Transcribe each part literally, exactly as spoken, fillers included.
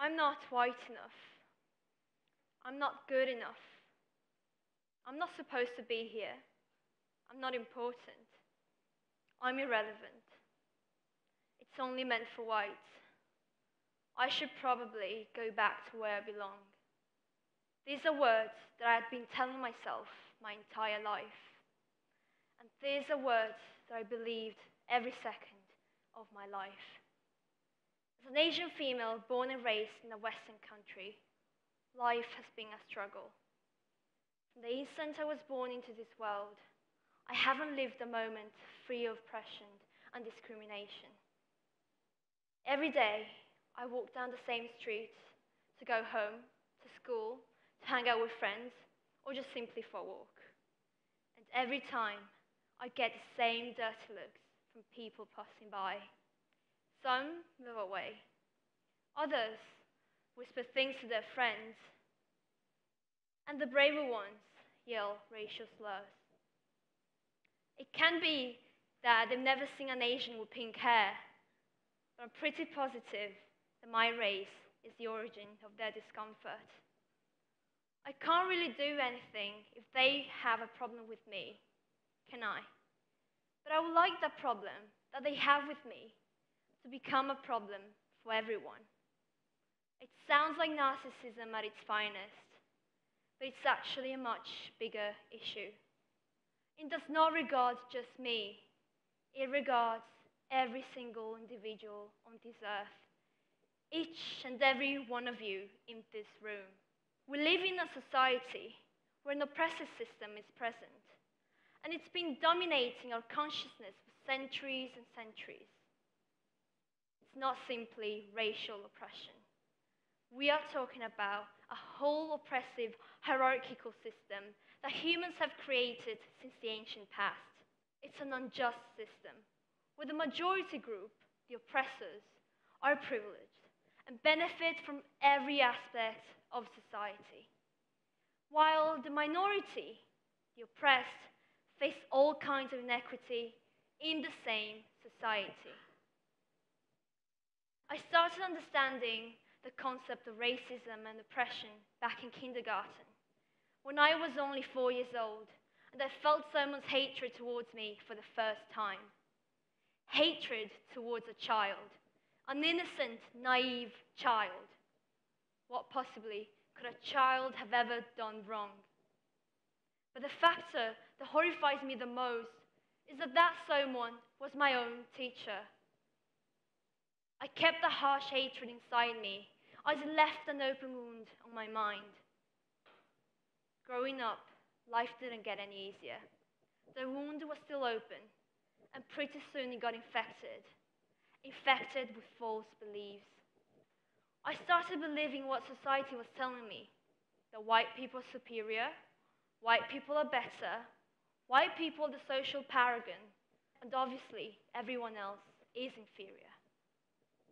I'm not white enough. I'm not good enough. I'm not supposed to be here. I'm not important. I'm irrelevant. It's only meant for whites. I should probably go back to where I belong. These are words that I had been telling myself my entire life. And these are words that I believed every second of my life. As an Asian female born and raised in a Western country, life has been a struggle. From the instant I was born into this world, I haven't lived a moment free of oppression and discrimination. Every day, I walk down the same street to go home, to school, to hang out with friends, or just simply for a walk. And every time, I get the same dirty looks from people passing by. Some move away. Others whisper things to their friends. And the braver ones yell racial slurs. It can be that they've never seen an Asian with pink hair, but I'm pretty positive that my race is the origin of their discomfort. I can't really do anything if they have a problem with me, can I? But I would like that problem that they have with me to become a problem for everyone. It sounds like narcissism at its finest, but it's actually a much bigger issue. It does not regard just me. It regards every single individual on this earth, each and every one of you in this room. We live in a society where an oppressive system is present, and it's been dominating our consciousness for centuries and centuries. It's not simply racial oppression. We are talking about a whole oppressive hierarchical system that humans have created since the ancient past. It's an unjust system, where the majority group, the oppressors, are privileged and benefit from every aspect of society, while the minority, the oppressed, face all kinds of inequity in the same society. I started understanding the concept of racism and oppression back in kindergarten, when I was only four years old, and I felt someone's hatred towards me for the first time. Hatred towards a child, an innocent, naive child. What possibly could a child have ever done wrong? But the factor that horrifies me the most is that that someone was my own teacher. I kept the harsh hatred inside me as it left an open wound on my mind. Growing up, life didn't get any easier. The wound was still open, and pretty soon it got infected, infected with false beliefs. I started believing what society was telling me, that white people are superior, white people are better, white people are the social paragon, and obviously everyone else is inferior.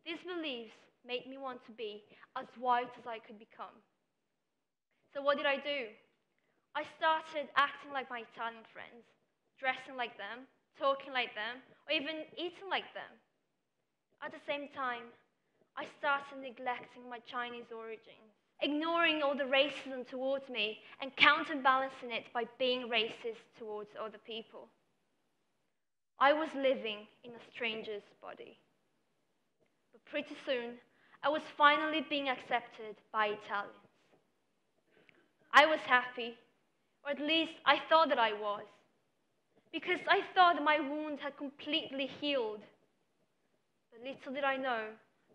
These beliefs made me want to be as white as I could become. So what did I do? I started acting like my Italian friends, dressing like them, talking like them, or even eating like them. At the same time, I started neglecting my Chinese origins, ignoring all the racism towards me and counterbalancing it by being racist towards other people. I was living in a stranger's body. But pretty soon, I was finally being accepted by Italians. I was happy, or at least I thought that I was, because I thought my wound had completely healed. But little did I know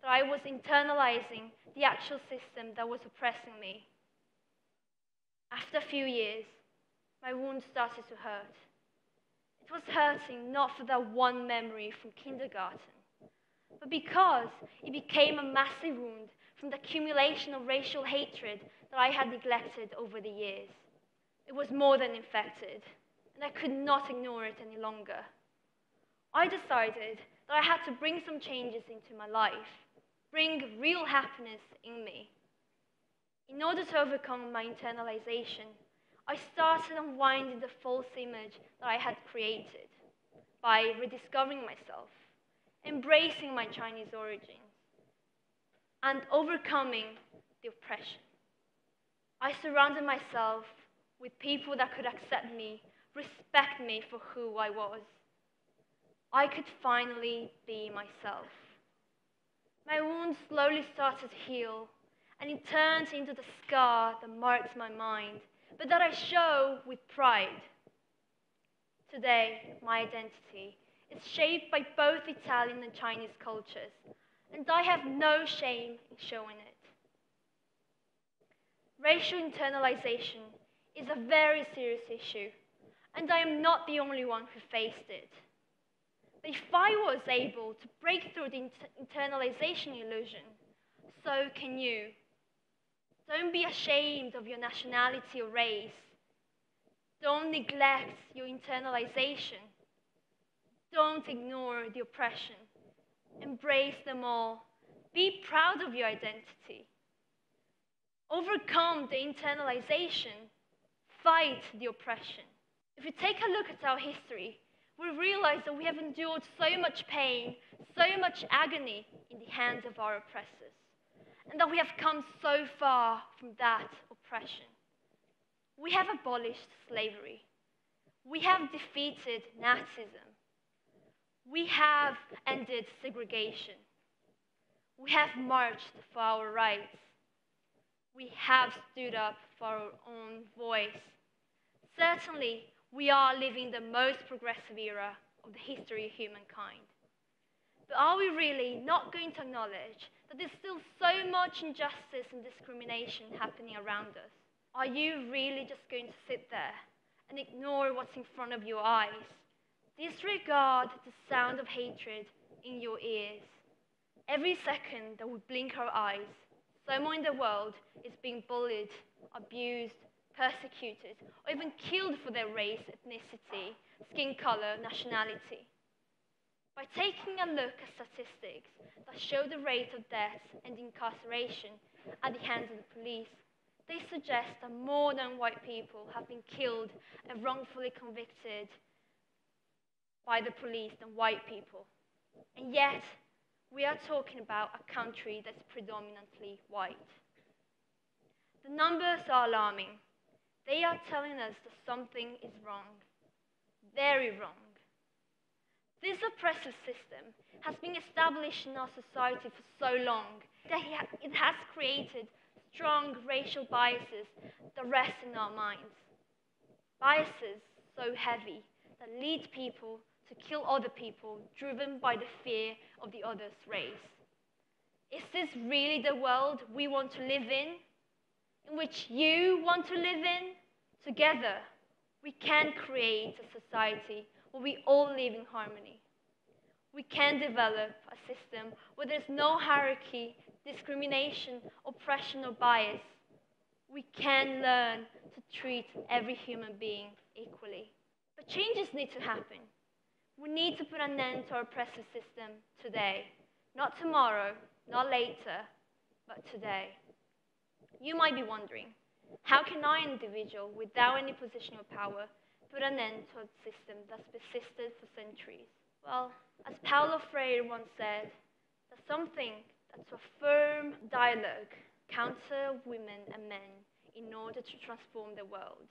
that I was internalizing the actual system that was oppressing me. After a few years, my wound started to hurt. It was hurting not for that one memory from kindergarten, but because it became a massive wound from the accumulation of racial hatred that I had neglected over the years. It was more than infected, and I could not ignore it any longer. I decided that I had to bring some changes into my life, bring real happiness in me. In order to overcome my internalization, I started unwinding the false image that I had created by rediscovering myself, embracing my Chinese origins. and overcoming the oppression. I surrounded myself with people that could accept me, respect me for who I was. I could finally be myself. My wound slowly started to heal, and it turned into the scar that marks my mind, but that I show with pride. Today, my identity is shaped by both Italian and Chinese cultures, and I have no shame in showing it. Racial internalization is a very serious issue, and I am not the only one who faced it. But if I was able to break through the inter internalization illusion, so can you. Don't be ashamed of your nationality or race. Don't neglect your internalization. Don't ignore the oppression. Embrace them all. Be proud of your identity. Overcome the internalization. Fight the oppression. If we take a look at our history, we realize that we have endured so much pain, so much agony in the hands of our oppressors, and that we have come so far from that oppression. We have abolished slavery. We have defeated Nazism. We have ended segregation. We have marched for our rights. We have stood up for our own voice. Certainly, we are living the most progressive era of the history of humankind. But are we really not going to acknowledge that there's still so much injustice and discrimination happening around us? Are you really just going to sit there and ignore what's in front of your eyes? Disregard the sound of hatred in your ears. Every second that we blink our eyes, someone in the world is being bullied, abused, persecuted, or even killed for their race, ethnicity, skin color, nationality. By taking a look at statistics that show the rate of deaths and incarceration at the hands of the police, they suggest that more than white people have been killed and wrongfully convicted by the police than white people. And yet, we are talking about a country that's predominantly white. The numbers are alarming. They are telling us that something is wrong, very wrong. This oppressive system has been established in our society for so long that it has created strong racial biases that rest in our minds. Biases so heavy that lead people to kill other people, driven by the fear of the other's race. Is this really the world we want to live in? In which you want to live in? Together, we can create a society where we all live in harmony. We can develop a system where there's no hierarchy, discrimination, oppression, or bias. We can learn to treat every human being equally. But changes need to happen. We need to put an end to our oppressive system today. Not tomorrow, not later, but today. You might be wondering, how can I, an individual, without any position or power, put an end to a system that's persisted for centuries? Well, as Paulo Freire once said, there's something that's a firm dialogue, counter women and men in order to transform the world.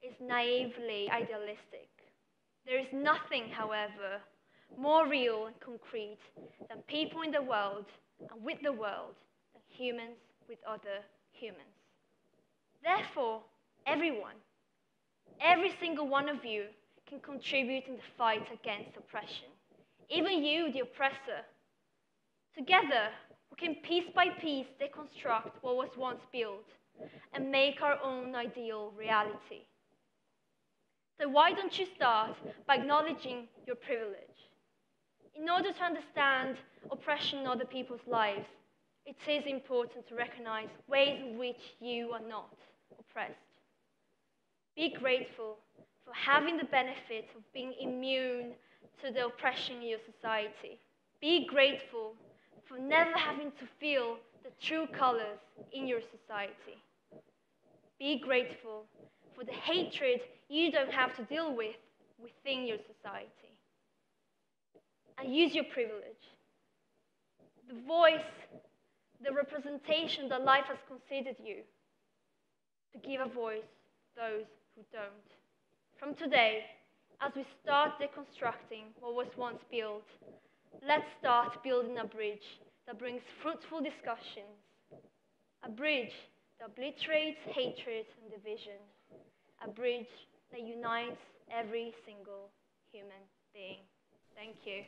It's naively idealistic. There is nothing, however, more real and concrete than people in the world and with the world than humans with other humans. Therefore, everyone, every single one of you can contribute in the fight against oppression. Even you, the oppressor. Together, we can piece by piece deconstruct what was once built and make our own ideal reality. So why don't you start by acknowledging your privilege? In order to understand oppression in other people's lives, it is important to recognize ways in which you are not oppressed. Be grateful for having the benefit of being immune to the oppression in your society. Be grateful for never having to feel the true colors in your society. Be grateful for the hatred you don't have to deal with within your society. And use your privilege. The voice the representation that life has considered you, to give a voice to those who don't. From today, as we start deconstructing what was once built, let's start building a bridge that brings fruitful discussions, a bridge that obliterates hatred and division, a bridge that unites every single human being. Thank you.